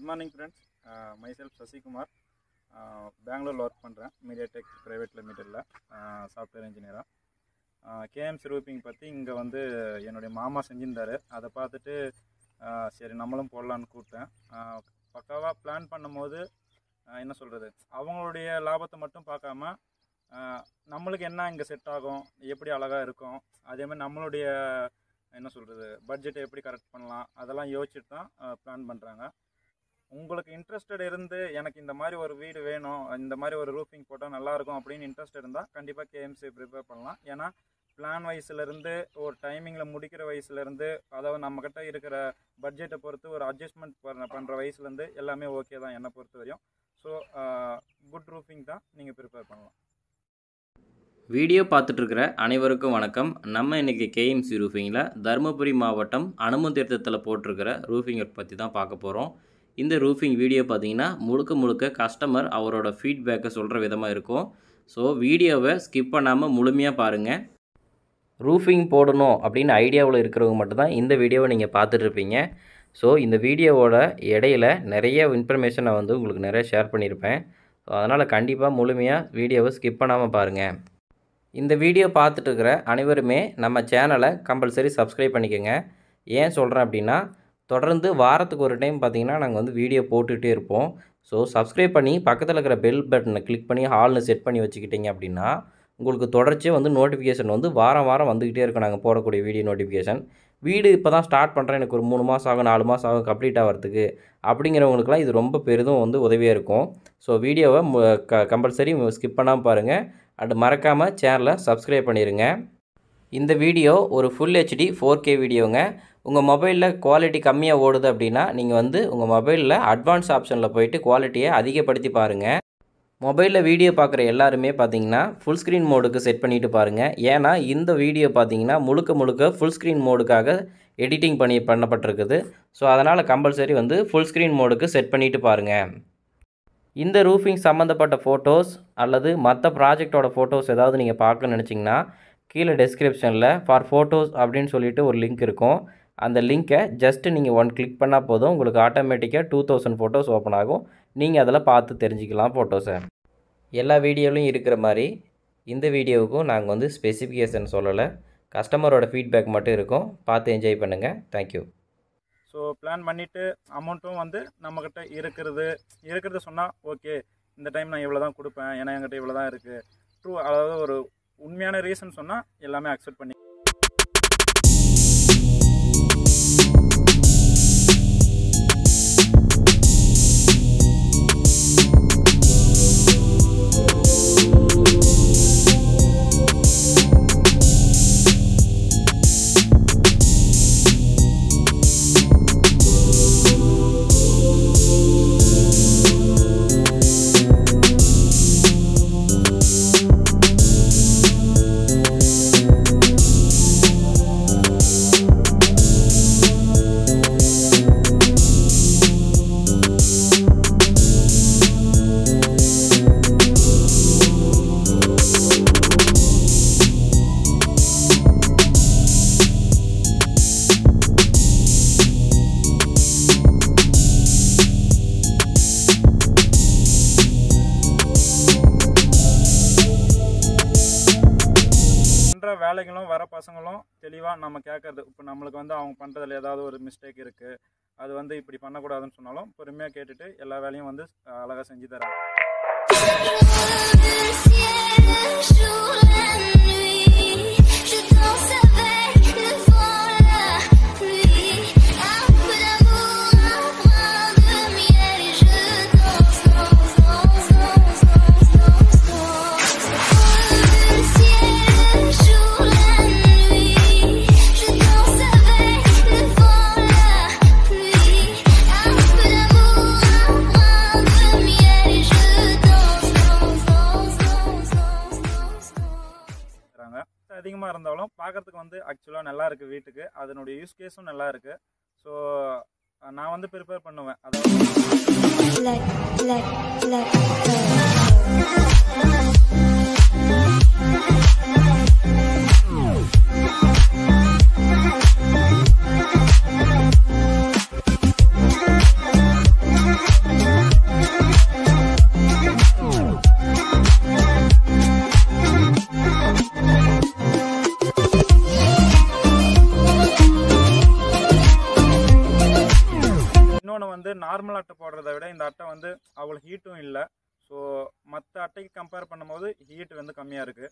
Good morning friends, myself Sashi Kumar, Bangalore work पन्रा, MediaTek private limited ला, software engineer आ, KMC Roofing पति इंगा वंदे ये नोडे मामा संजिंदरे, आधा पाते टे शेरे नमलम पोलान कूट्टा, पक्का plan पन्ना मोडे इन्ना सोल रहे, आवंगलोडे लाभत मट्टम पाका मा, नम्मल के ना इंगे set आगो, ये पढ़ी अलगा रुको, आधे में नम्मलोडे इन्ना सोल रहे, budget ये पढ़ी correct पन्ना, आदला योचिता plan पन्रांगा உங்களுக்கு இன்ட்ரஸ்டட் இருந்து எனக்கு இந்த மாதிரி ஒரு வீடு வேணும் இந்த மாதிரி ஒரு ரூஃபிங் போட்டா நல்லா இருக்கும் அப்படினு இன்ட்ரஸ்ட் இருந்தா கண்டிப்பா KMC ப்ரிப்பேர் பண்ணலாம் ஏனா பிளான் வைஸ்ல இருந்து ஒரு டைமிங்ல முடிக்கிற வைஸ்ல இருந்து அதாவது நம்ம கிட்ட இருக்கிற பட்ஜெட்டை பொறுத்து ஒரு அட்ஜஸ்ட்மென்ட் பண்ற வைஸ்ல இருந்து எல்லாமே ஓகே தான் என்ன பொறுத்த வரையும் சோ குட் ரூஃபிங் தான் நீங்க ப்ரிப்பேர் பண்ணலாம் வீடியோ பார்த்துட்டு இருக்கிற அனைவருக்கும் வணக்கம் நம்ம இன்னைக்கு KMC ரூஃபிங்ல தர்மபுரி மாவட்டம் அனுமந்தீர்த்தத்துல போட்டுக்கிற ரூஃபிங் பத்தி தான் பார்க்க போறோம் இந்த roofing வீடியோ பாத்தீங்கன்னா முழுக்க முழுக்க கஸ்டமர் அவரோட feedback சொல்ற விதமா இருக்கும் சோ வீடியோவை ஸ்கிப் பண்ணாம முழுமையா பாருங்க roofing போடணும் அப்படின ஐடியாவுல இருக்குறவங்க மட்டும் தான் இந்த வீடியோவை நீங்க பார்த்துட்டு இருப்பீங்க சோ இந்த வீடியோவோட இடையில நிறைய இன்ஃபர்மேஷனை வந்து உங்களுக்கு நிறைய ஷேர் பண்ணிருப்பேன் சோ அதனால கண்டிப்பா முழுமையா வீடியோவை ஸ்கிப் பண்ணாம பாருங்க இந்த வீடியோ பார்த்துட்டு இருக்கிற அனைவருமே நம்ம சேனலை கம்பல்சரி subscribe பண்ணிக்கங்க ஏன் சொல்றேன் அப்படினா தொடர்ந்து வாரத்துக்கு ஒரு டைம் பாத்தீங்கன்னா நாங்க வந்து வீடியோ போட்டுட்டே இருப்போம் சோ Subscribe பண்ணி பக்கத்துல இருக்கிற பெல் பட்டனை கிளிக் பண்ணி ஆல்னு செட் பண்ணி வச்சிட்டீங்க அப்படினா உங்களுக்கு தொடர்ச்சியா வந்து நோட்டிஃபிகேஷன் வந்து வாரம் வந்துக்கிட்டே இருக்கும் நாங்க போடக்கூடிய வீடியோ நோட்டிஃபிகேஷன் வீடு இப்பதான் ஸ்டார்ட் பண்றேன் எனக்கு ஒரு 3 மாசம் ஆகும் 4 மாசம் ஆகும் கம்ப்ளீட் ஆவறதுக்கு அப்படிங்கறவங்களுக்குலாம் இது ரொம்ப பெருதும் வந்து உதவியா இருக்கும் சோ வீடியோவை கம்பல்சரி ஸ்கிப் பண்ணாம பாருங்க அண்ட் மறக்காம சேனலை Subscribe பண்ணிருங்க இந்த வீடியோ ஒரு full HD 4K வீடியோங்க உங்க மொபைல்ல குவாலிட்டி கம்மியா ஓடுது அப்படினா நீங்க வந்து உங்க மொபைல்ல அட்வான்ஸ் ஆப்ஷன்ல போய்ட்டு குவாலிட்டியை அதிகப்படுத்தி பாருங்க மொபைல்ல வீடியோ பார்க்குற எல்லாரும் பாத்தீங்கன்னா full screen மோடுக்கு செட் பண்ணிட்டு பாருங்க ஏனா இந்த வீடியோ பாத்தீங்கன்னா முழுக்க full screen மோடுக்காக எடிட்டிங் பண்ணப்பட்டிருக்குது சோ அதனால கம்பல்சரி வந்து full screen மோடுக்கு செட் பண்ணிட்டு பாருங்க இந்த roofing சம்பந்தப்பட்ட போட்டோஸ் அல்லது மற்ற ப்ராஜெக்ட்டோட போட்டோஸ் ஏதாவது நீங்க பார்க்க நினைச்சீங்கன்னா கீழ descriptionல for photos அப்படினு சொல்லிட்டு ஒரு லிங்க் இருக்கும் அந்த லிங்கை ஜஸ்ட் நீங்க ஒன் கிளிக் பண்ணா போதும் உங்களுக்கு ஆட்டோமேட்டிக்கா 2000 photos ஓபன் ஆகும் நீங்க அதல பார்த்து தெரிஞ்சிக்கலாம் photos எல்லா வீடியோலயும் இருக்கிற மாதிரி இந்த வீடியோவுக்கு நாங்க வந்து specification சொல்லல கஸ்டமரோட feedback மட்டும் இருக்கும் பார்த்து என்ஜாய் பண்ணுங்க thank you சோ பிளான் பண்ணிட்டு அமௌண்டும் வந்து நம்மகிட்ட இருக்குறது சொன்னா ஓகே இந்த டைம் நான் இவ்வளவு தான் கொடுப்பேன் ஏனா என்கிட்ட இவ்வளவு தான் இருக்கு ட்ரூ அதாவது ஒரு உண்மையான ரீசன் சொன்னா எல்லாமே அக்செப்ட் பண்ணி வேலைகளோ வர பசங்களோ தெளிவா நம்ம கேக்குறது இப்ப நமக்கு வந்து அவங்க பண்றதுல ஏதாவது ஒரு மிஸ்டேக் இருக்கு அது வந்து இப்படி பண்ண கூடாதுன்னு சொன்னாலும் பொறுமையா கேட்டுட்டு எல்லா வேலையும் வந்து அழகா செஞ்சு தராங்க அதிகமா இருந்தாலும் பாக்கிறதுக்கு வந்து एक्चुअली நல்லா இருக்கு வீட்டுக்கு அதனுடைய யூஸ் கேஸும் நல்லா இருக்கு சோ நான் வந்து प्रिபெயர் பண்ணுவேன் அதாவது இன்னொன்று வந்து நார்மல் அட்டை போடுறத விட இந்த அட்டை வந்து அவ்வளோ ஹீட்டும் இல்லை. ஸோ மற்ற அட்டைக்கு கம்பேர் பண்ணும்போது ஹீட் வந்து கம்மியாக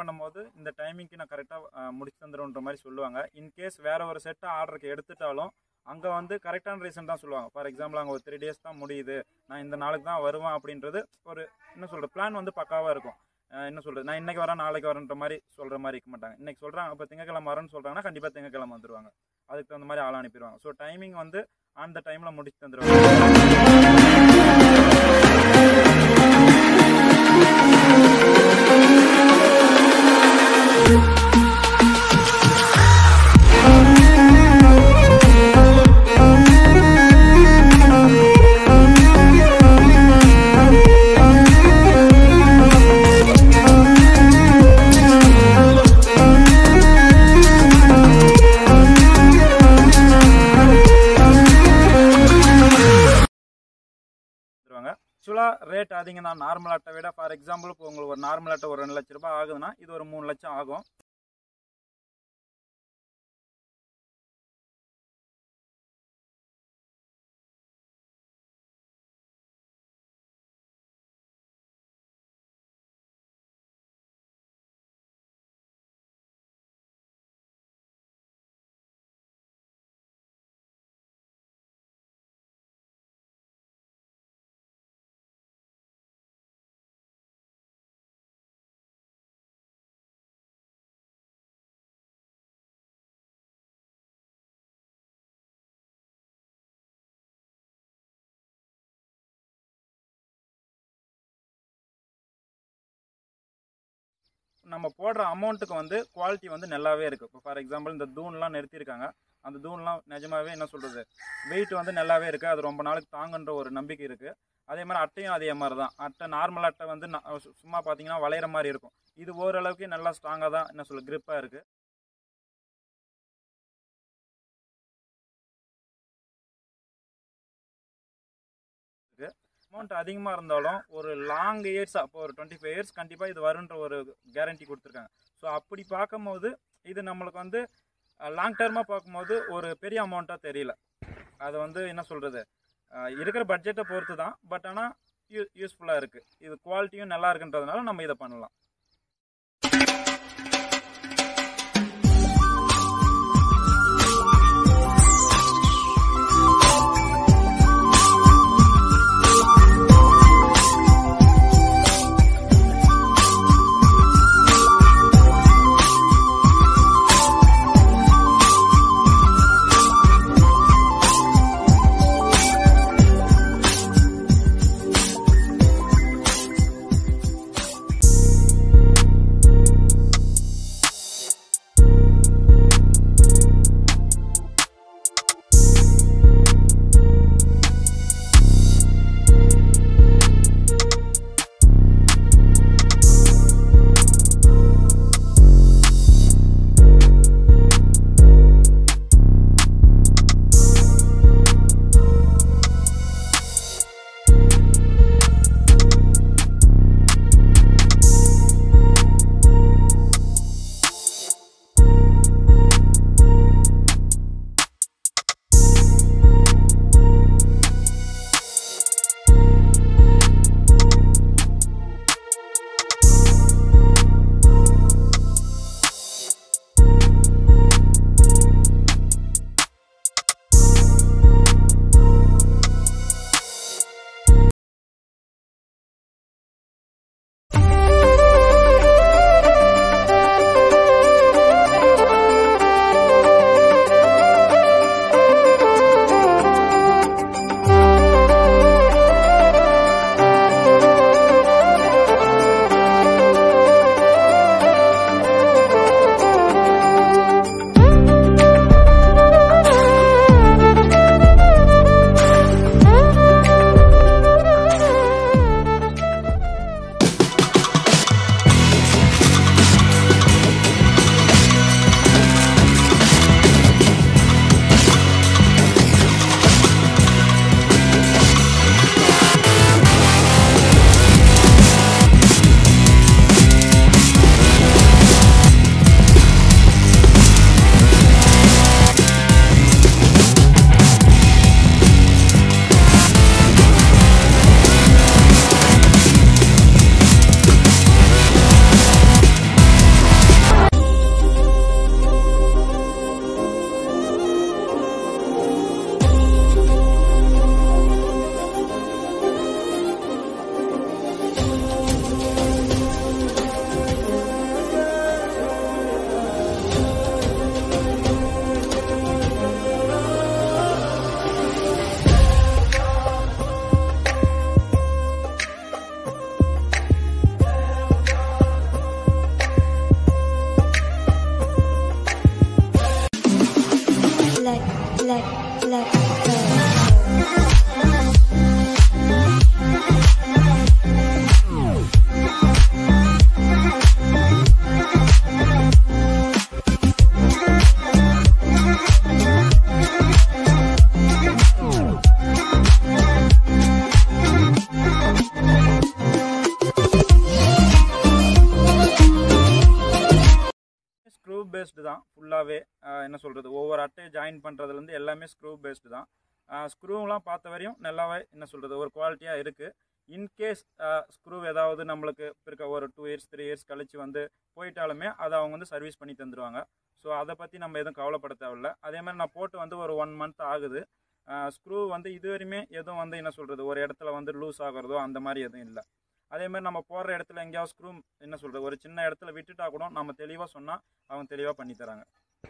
பண்ணும்போது இந்த டைமிங்க்கு நான் கரெக்டாக முடிச்சு தந்துடும்ன்ற மாதிரி சொல்லுவாங்க. இன்கேஸ் வேற ஒரு செட்டை ஆர்டருக்கு எடுத்துட்டாலும் அங்கே வந்து கரெக்டான ரீசன் தான் சொல்லுவாங்க. ஃபார் எக்ஸாம்பிள் அங்கே ஒரு 3 days தான் முடியுது, நான் இந்த நாளுக்கு தான் வருவேன் அப்படின்றது ஒரு என்ன சொல்கிற பிளான் வந்து பக்காவாக இருக்கும். என்ன சொல்கிறது, நான் இன்றைக்கி வரேன் நாளைக்கு வரேன்ற மாதிரி சொல்கிற மாதிரி இருக்க மாட்டாங்க. இன்றைக்கி சொல்கிறாங்க இப்போ திங்கக்கிழமை வரேன்னு சொல்கிறாங்கன்னா கண்டிப்பாக திங்கக்கிழமை வந்துடுவாங்க, அதுக்கு தகுந்த மாதிரி ஆள் அனுப்பிடுவாங்க. ஸோ டைமிங் வந்து அந்த டைமில் முடிச்சு தந்துடுவாங்க. ஆக்சுவலாக ரேட் அதிகம்னா நார்மல் அட்டை விட. ஃபார் எக்ஸாம்பிள் இப்போ உங்களுக்கு ஒரு நார்மல் அட்டை ஒரு 2 லட்ச ரூபாய் ஆகுதுன்னா இது ஒரு 3 லட்சம் ஆகும். நம்ம போடுற அமௌண்ட்டுக்கு வந்து குவாலிட்டி வந்து நல்லாவே இருக்குது. இப்போ ஃபார் எக்ஸாம்பிள் இந்த தூண்லாம் நிறுத்தியிருக்காங்க, அந்த தூண்லாம் நிஜமாகவே என்ன சொல்கிறது வெயிட் வந்து நல்லாவே இருக்குது, அது ரொம்ப நாளுக்கு தாங்குன்ற ஒரு நம்பிக்கை இருக்குது. அதே மாதிரி அட்டையும் அதே மாதிரி தான். அட்டை நார்மல் அட்டை வந்து சும்மா பார்த்தீங்கன்னா வளையிற மாதிரி இருக்கும், இது ஓரளவுக்கு நல்லா ஸ்ட்ராங்காக தான் என்ன சொல்ல கிரிப்பாக இருக்குது. அமௌண்ட் அதிகமாக இருந்தாலும் ஒரு லாங் இயர்ஸாக இப்போ ஒரு 25 years கண்டிப்பாக இது வருன்ற ஒரு கேரண்டி கொடுத்துருக்காங்க. ஸோ அப்படி பார்க்கும்போது இது நம்மளுக்கு வந்து லாங் டேர்மாக பார்க்கும்போது ஒரு பெரிய அமௌண்ட்டாக தெரியல. அது வந்து என்ன சொல்கிறது இருக்கிற பட்ஜெட்டை பொறுத்து தான். பட் ஆனால் யூஸ்ஃபுல்லாக இருக்குது, இது குவாலிட்டியும் நல்லா இருக்குன்றதுனால நம்ம இதை பண்ணலாம். based தான் ஃபுல்லாவே என்ன சொல்றது ஓவர் அட்டை ஜாயின் பண்றதுல இருந்து எல்லாமே ஸ்க்ரூ based தான் ஸ்க்ரூலாம் பார்த்த வரையும் நல்லாவே என்ன சொல்றது ஒரு குவாலிட்டியா இருக்கு इन केस स्क्रू ஏதாவது நமக்கு பிறகு ஒரு 2 இயர்ஸ் 3 இயர்ஸ் கழிச்சு வந்து போய்ட்டாலுமே அத அவங்க வந்து சர்வீஸ் பண்ணி தந்துருவாங்க சோ அத பத்தி நம்ம எதுவும் கவலைப்பட தேவையில்லை அதே மாதிரி நான் போட்டு வந்து ஒரு 1 मंथ ஆகுது ஸ்க்ரூ வந்து இதுவரையுமே எதுவும் வந்து என்ன சொல்றது ஒரு இடத்துல வந்து லூஸ் ஆகறதோ அந்த மாதிரி எதுவும் இல்ல அதே மாதிரி நம்ம போற இடத்துல எங்கயா ஸ்க்ரூ என்ன சொல்றது ஒரு சின்ன இடத்துல விட்டுட்டா கூட நாம தெளிவா சொன்னா அவங்க தெளிவா பண்ணி தராங்க